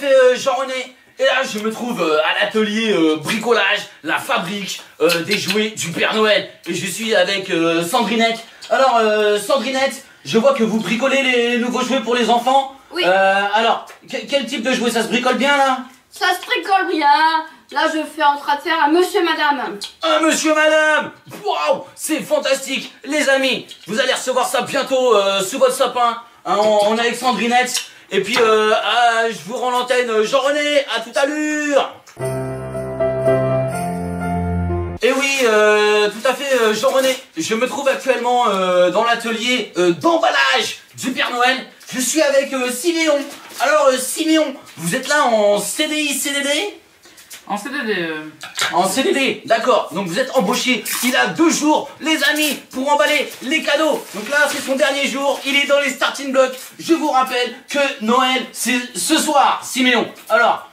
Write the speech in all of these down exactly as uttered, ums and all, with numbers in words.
fait euh, Jean-René. Et là, je me trouve euh, à l'atelier euh, bricolage, la fabrique euh, des jouets du Père Noël. Et je suis avec euh, Sandrinette. Alors, euh, Sandrinette, je vois que vous bricolez les nouveaux jouets pour les enfants. Oui. Euh, alors, quel type de jouet? Ça se bricole bien, là? Ça se bricole bien. Là, je fais en train de faire un monsieur madame. Un monsieur madame? Waouh, c'est fantastique. Les amis, vous allez recevoir ça bientôt euh, sous votre sapin. Hein, on, on est avec Sandrinette. Et puis, euh, euh, je vous rends l'antenne, Jean-René, à toute allure. Et oui, euh, tout à fait, euh, Jean-René. Je me trouve actuellement euh, dans l'atelier euh, d'emballage du Père Noël. Je suis avec euh, Siméon. Alors, euh, Siméon, vous êtes là en C D I, C D D? En C D D. Euh... En C D D, d'accord. Donc vous êtes embauché. Il a deux jours, les amis, pour emballer les cadeaux. Donc là, c'est son dernier jour. Il est dans les starting blocks. Je vous rappelle que Noël, c'est ce soir, Siméon. Alors,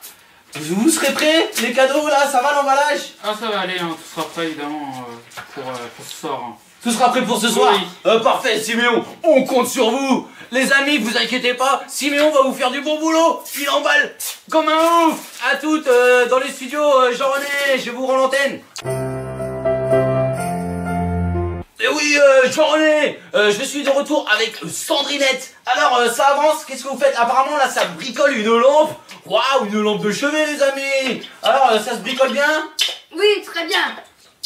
vous serez prêts? Les cadeaux, là, ça va l'emballage? Ah, ça va aller, hein. Tout sera prêt, évidemment, euh, pour, euh, pour ce soir. Hein. Tout sera prêt pour ce soir? Oui. euh, Parfait, Siméon. On compte sur vous. Les amis, vous inquiétez pas, Siméon va vous faire du bon boulot. Il emballe comme un ouf. À toutes euh, dans les studios, euh, Jean-René, je vous rends l'antenne. Et oui, euh, Jean-René, euh, je suis de retour avec Sandrinette. Alors, euh, ça avance, qu'est-ce que vous faites? Apparemment, là, ça bricole une lampe. Waouh, une lampe de chevet, les amis. Alors, euh, ça se bricole bien? Oui, très bien.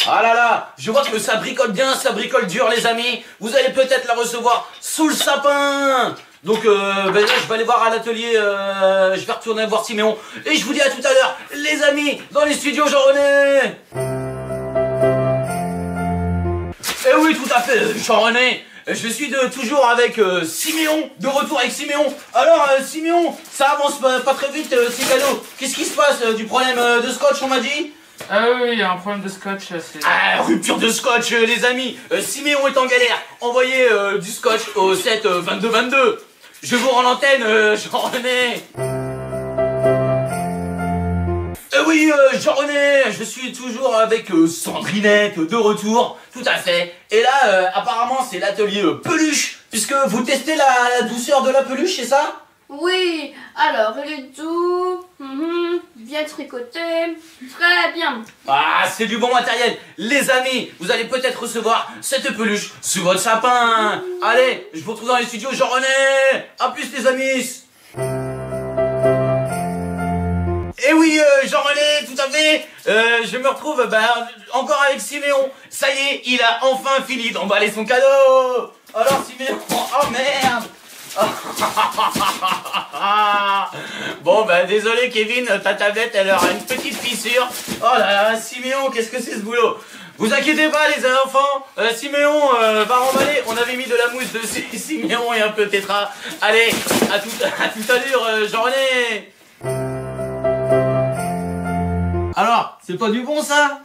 Ah là là, je vois que ça bricole bien, ça bricole dur, les amis. Vous allez peut-être la recevoir sous le sapin. Donc euh, ben là, je vais aller voir à l'atelier, euh, je vais retourner voir Siméon. Et je vous dis à tout à l'heure, les amis, dans les studios Jean-René. Eh oui, tout à fait, Jean-René. Je suis de, toujours avec euh, Siméon, de retour avec Siméon. Alors euh, Siméon, ça avance pas, pas très vite, euh, ces cadeaux. Qu'est-ce qui se passe euh, du problème euh, de scotch, on m'a dit? Ah oui, il y a un problème de scotch. Ah, rupture de scotch, les amis. euh, Siméon est en galère. Envoyez euh, du scotch au sept vingt-deux vingt-deux. Euh, Je vous rends l'antenne, euh, Jean-René. Euh, oui, euh, Jean-René, je suis toujours avec euh, Sandrinette, de retour. Tout à fait. Et là, euh, apparemment, c'est l'atelier euh, peluche. Puisque vous testez la, la douceur de la peluche, c'est ça? Oui, alors il est doux, mm-hmm, bien tricoté, très bien. Ah, c'est du bon matériel. Les amis, vous allez peut-être recevoir cette peluche sous votre sapin. Mmh. Allez, je vous retrouve dans les studios Jean-René. A plus les amis. Et oui, euh, Jean-René, tout à fait. Euh, je me retrouve bah, encore avec Siméon. Ça y est, il a enfin fini d'emballer son cadeau. Alors Siméon, oh merde. Bon ben désolé Kevin, ta tablette elle aura une petite fissure. Oh là là, Siméon, qu'est-ce que c'est ce boulot? Vous inquiétez pas les enfants, euh, Siméon euh, va remballer. On avait mis de la mousse dessus, Siméon et un peu tétra. Allez, à tout à, tout à l'heure euh, Jean-René. Alors, c'est pas du bon ça?